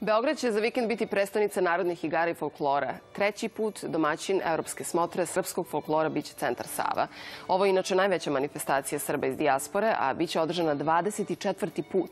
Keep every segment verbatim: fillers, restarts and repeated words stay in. Beograd će za vikend biti prestonica narodnih igara i folklora. Treći put domaćin Evropske smotre srpskog folklora biće centar Sava. Ovo je inače najveća manifestacija Srba iz Dijaspore, a biće održana dvadeset četvrti put.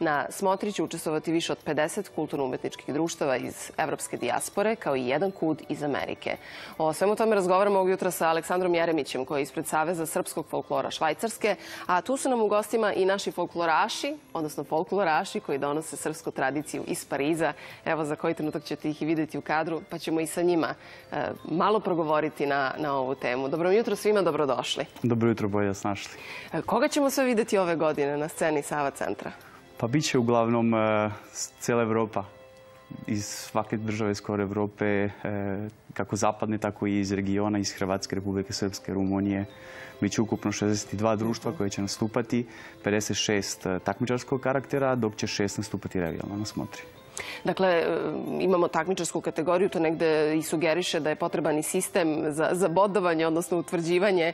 Na smotri će učestvovati više od pedeset kulturno-umetničkih društava iz Evropske dijaspore, kao i jedan kud iz Amerike. O svemu tome razgovaramo ovog jutra sa Aleksandrom Jeremićem, koji je ispred Saveza srpskog folklora Švajcarske, a tu su nam u gostima i naši folkloraši, odnosno folkloraši koji donose srpsku tradiciju iz Pariza. Evo, za koji trenutak ćete ih i vidjeti u kadru, pa ćemo i sa njima malo progovoriti na ovu temu. Dobro jutro svima, dobrodošli. Dobro jutro, bolje vas našli. Koga ćemo sve vidjeti ove godine na sceni Sava centra? Pa bit će uglavnom cijela Evropa. Iz svake države skoro Evrope, kako zapadne, tako i iz regiona, iz Hrvatske, Republike Srpske, Rumunije. Biće ukupno šezdeset dva društva koje će nastupati, pedeset šest takmičarskog karaktera, dok će šest nastupati revijalno na smotri. Dakle, imamo takmičarsku kategoriju, to negde i sugeriše da je potreban i sistem za bodovanje, odnosno utvrđivanje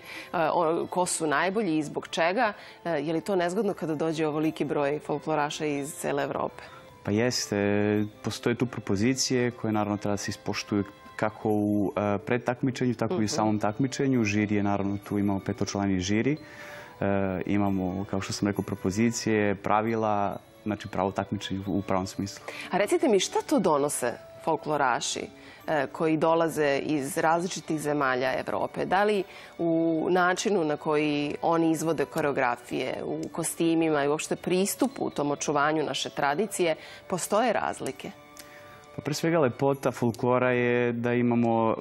ko su najbolji i zbog čega. Je li to nezgodno kada dođe ovoliki broj folkloraša iz cele Evrope? Pa jeste, postoje tu propozicije koje naravno treba da se ispoštuju kako u predtakmičenju, tako i u samom takmičenju. Žiri je naravno tu, imamo petočlani žiri, imamo, kao što sam rekao, propozicije, pravila, znači pravo takmičenje u pravom smislu. A recite mi, šta to donose folkloraši koji dolaze iz različitih zemalja Evrope? Da li u načinu na koji oni izvode koreografije, u kostimima i uopšte pristupu u tom očuvanju naše tradicije postoje razlike? Pa pre svega lepota folklora je da imamo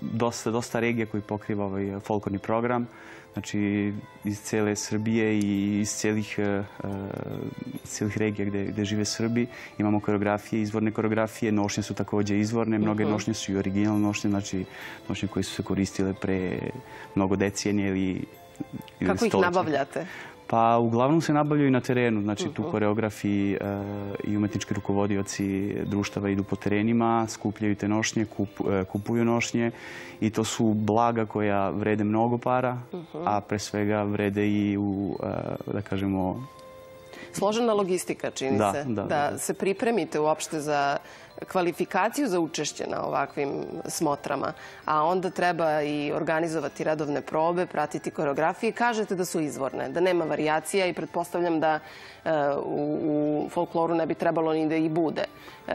dosta, dosta regija koji pokriva ovaj folklorni program. Znači iz cele Srbije i iz celih, uh, celih regija gde, gde žive Srbi. Imamo koreografije, izvorne koreografije, nošnje su takođe izvorne, mnoge uh-huh. nošnje su i originalne nošnje, znači nošnje koje su se koristile pre mnogo decenije ili, ili Kako stoljeća. Ih nabavljate? Pa uglavnom se nabavljaju na terenu, znači tu koreografi i umetnički rukovodioci društava idu po terenima, skupljaju te nošnje, kupuju nošnje i to su blaga koja vrede mnogo para, a pre svega vrede i u, da kažemo... Složena logistika, čini se, da se pripremite uopšte za kvalifikaciju za učešće na ovakvim smotrama, a onda treba i organizovati redovne probe, pratiti koreografije. Kažete da su izvorne, da nema varijacija i pretpostavljam da u folkloru ne bi trebalo ni da ih bude.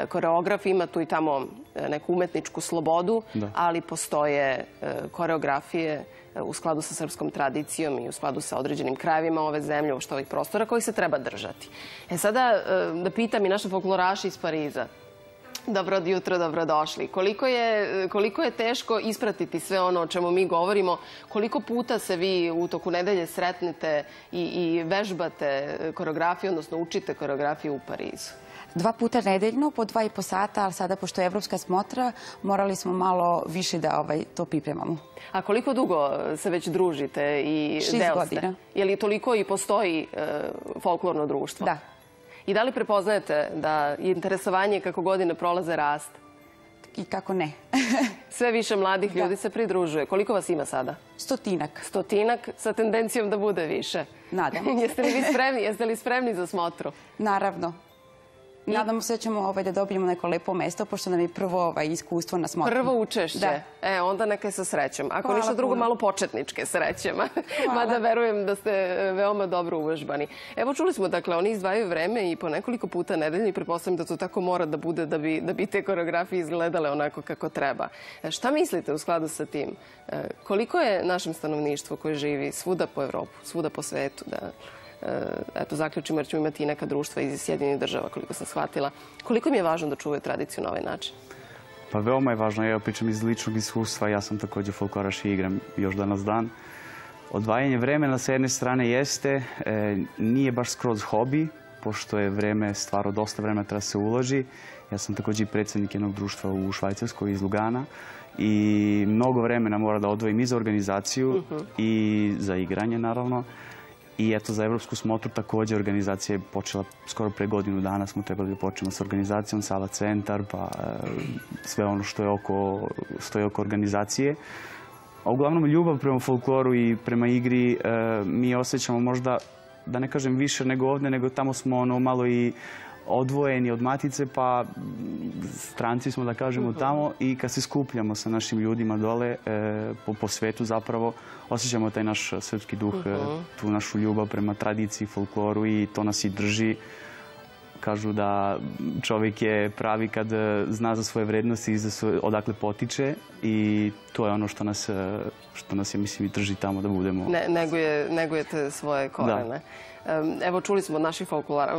Koreograf ima tu i tamo neku umetničku slobodu, ali postoje koreografije u skladu sa srpskom tradicijom i u skladu sa određenim krajevima ove zemlje, uopšte ovih prostora, koji se treba držati. E sada da pitam i naše folkloraše iz Pariza. Dobro jutro, dobrodošli. Koliko je teško ispratiti sve ono o čemu mi govorimo? Koliko puta se vi u toku nedelje sretnete i vežbate koreografiju, odnosno učite koreografiju u Parizu? Dva puta nedeljno, po dva i po sata, ali sada, pošto je Evropska smotra, morali smo malo više da to pripremamo. A koliko dugo se već družite i deo ste? Šest godina. Je li toliko i postoji folklorno društvo? Da. I da li prepoznajete da interesovanje kako godine prolaze raste? I kako ne. Sve više mladih ljudi se pridružuje. Koliko vas ima sada? Stotinak. Stotinak sa tendencijom da bude više. Nadam se. Jeste li spremni za smotru? Naravno. Nadamo se da ćemo da dobijemo neko lepo mesto, pošto nam je prvo iskustvo na smotru. Prvo učešće. E, onda neka je sa srećom. Ako ništa drugo, malo početničke srećama. Mada verujem da ste veoma dobro uvežbani. Evo, čuli smo, dakle, oni izdvajaju vreme i po nekoliko puta nedeljni. Pretpostavljam da to tako mora da bude da bi te koreografije izgledale onako kako treba. Šta mislite u skladu sa tim? Koliko je našem stanovništvu koje živi svuda po Evropu, svuda po svetu, da... Eto, zaključimo jer ćemo imati i neka društva iz Sjedinjenih država, koliko sam shvatila. Koliko mi je važno da čuvaju tradiciju na ovaj način? Pa veoma je važno. Ja pričam iz ličnog iskustva. Ja sam takođe folkloraš i igram još danas dan. Odvajanje vremena sa jedne strane jeste, nije baš skroz hobi, pošto je vreme, stvarno dosta vremena treba se uloži. Ja sam takođe i predsednik jednog društva u Švajcarskoj iz Lugana i mnogo vremena mora da odvojim i za organizaciju i za igranje, naravno. I eto, za Evropsku smotru takođe organizacija je počela skoro pre godinu dana. Smo trebali da počnemo sa organizacijom, Sava centar, pa sve ono što je oko, što je oko organizacije. A uglavnom ljubav prema folkloru i prema igri mi osjećamo možda, da ne kažem više nego ovde, nego tamo smo ono malo i odvojeni od matice, pa stranci smo, da kažemo, tamo, i kad se skupljamo sa našim ljudima dole po svetu, zapravo osjećamo taj naš srpski duh, tu našu ljubav prema tradiciji, folkloru, i to nas i drži. Kažu da čovjek je pravi kad zna za svoje vrednosti i odakle potiče, i to je ono što nas, što nas je, mislim, i drži tamo da budemo. Negujete svoje korene. Evo, čuli smo od naših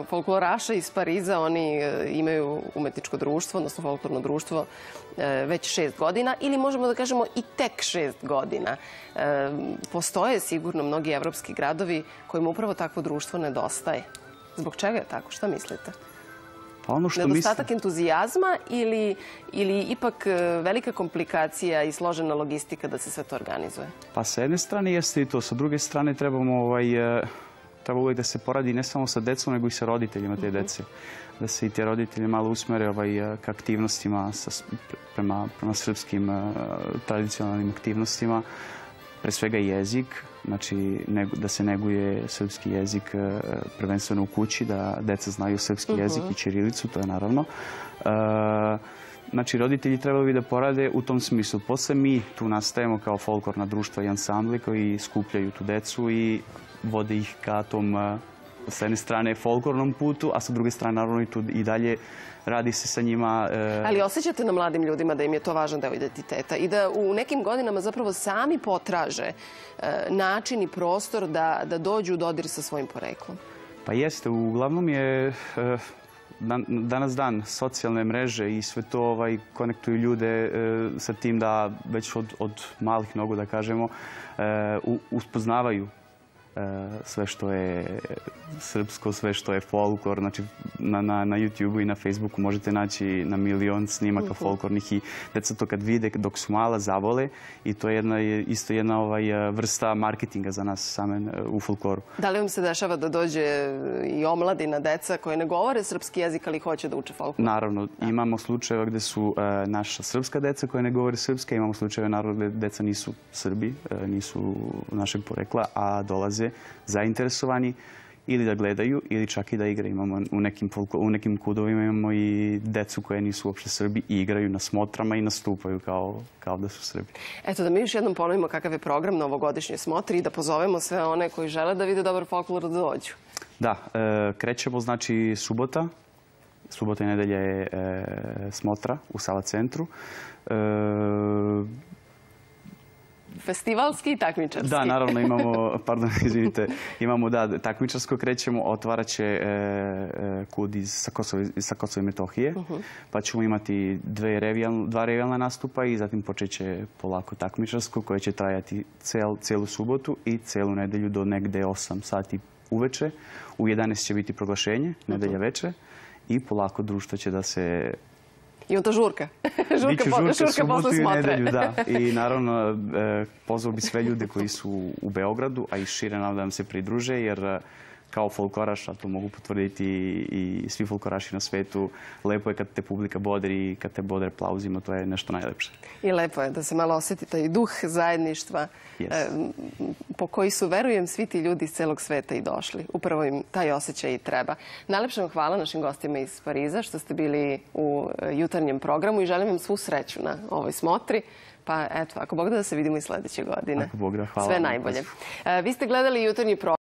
folkloraša iz Pariza. Oni imaju umetničko društvo, odnosno folklorno društvo, već šest godina, ili možemo da kažemo i tek šest godina. Postoje sigurno mnogi evropski gradovi kojima upravo takvo društvo nedostaje. Zbog čega je tako? Šta mislite? Nedostatak entuzijazma ili ipak velika komplikacija i složena logistika da se sve to organizuje? Pa sa jedne strane jeste i to. Sa druge strane trebamo uvijek da se poradi ne samo sa decom, nego i sa roditeljima te dece. Da se i te roditelje malo usmere ka aktivnostima prema srpskim tradicionalnim aktivnostima. Pre svega jezik, znači da se neguje srpski jezik prvenstveno u kući, da deca znaju srpski jezik i ćirilicu, to je naravno. Znači, roditelji trebali bi da porade u tom smislu. Posle mi tu nastajemo kao folklorna društva i ansambli koji skupljaju tu decu i vode ih ka tom, sa jedne strane, folklornom putu, a sa druge strane, naravno, i tu i dalje radi se sa njima. Ali osjećate na mladim ljudima da im je to važan deo identiteta i da u nekim godinama zapravo sami potraže način i prostor da dođu u dodir sa svojim poreklom? Pa jeste. Uglavnom je danas dan socijalne mreže i sve to konektuju ljude sa tim da već od malih nogu, da kažemo, uspoznavaju sve što je srpsko, sve što je folklor. Znači, na YouTube-u i na Facebooku možete naći na milion snimaka folklornih, i deca to kad vide dok su mala zavole, i to je isto jedna vrsta marketinga za nas same u folkloru. Da li vam se dešava da dođe i omladina, deca koje ne govore srpski jezik, ali hoće da uče folklor? Naravno. Imamo slučajeva gde su naša srpska deca koje ne govore srpska, imamo slučajeva, naravno, gde deca nisu Srbi, nisu našeg porekla, a dolaze zainteresovani ili da gledaju ili čak i da igraju. U nekim kudovima imamo i decu koje nisu uopšte Srbi i igraju na smotrama i nastupaju kao da su Srbi. Eto, da mi još jednom ponovimo kakav je program na ovogodišnje smotri i da pozovemo sve one koji žele da vide dobar folklor da dođu. Da, krećemo, znači, subota. Subota i nedelja je smotra u Sava centru. Festivalski i takmičarski. Da, naravno, imamo, pardon, izvinite, imamo, da, takmičarsko krećemo, otvarat će kud sa Kosova i Metohije, pa ćemo imati dva revijalna nastupa i zatim počet će polako takmičarsko, koje će trajati celu subotu i celu nedelju do negde osam sati uveče. U jedanaest će biti proglašenje, nedelja veče, i polako društvo će da se... I onda žurka. Žurka posle smotre. I naravno, pozvao bi sve ljude koji su u Beogradu, a i šire, nam da nam se pridruže, jer kao folkloraš, a to mogu potvrditi i svi folkloraši na svetu, lepo je kad te publika bodri i kad te bodre aplauzima, to je nešto najlepše. I lepo je da se malo osjeti taj duh zajedništva po koji su, verujem, svi ti ljudi iz celog sveta i došli. Upravo im taj osjećaj i treba. Najlepše vam hvala, našim gostima iz Pariza, što ste bili u jutarnjem programu, i želim vam svu sreću na ovoj smotri. Pa eto, ako Bog da, da se vidimo i sledeće godine. Ako Bog da, hvala. Sve najbolje. Vi ste gledali jutarnji program.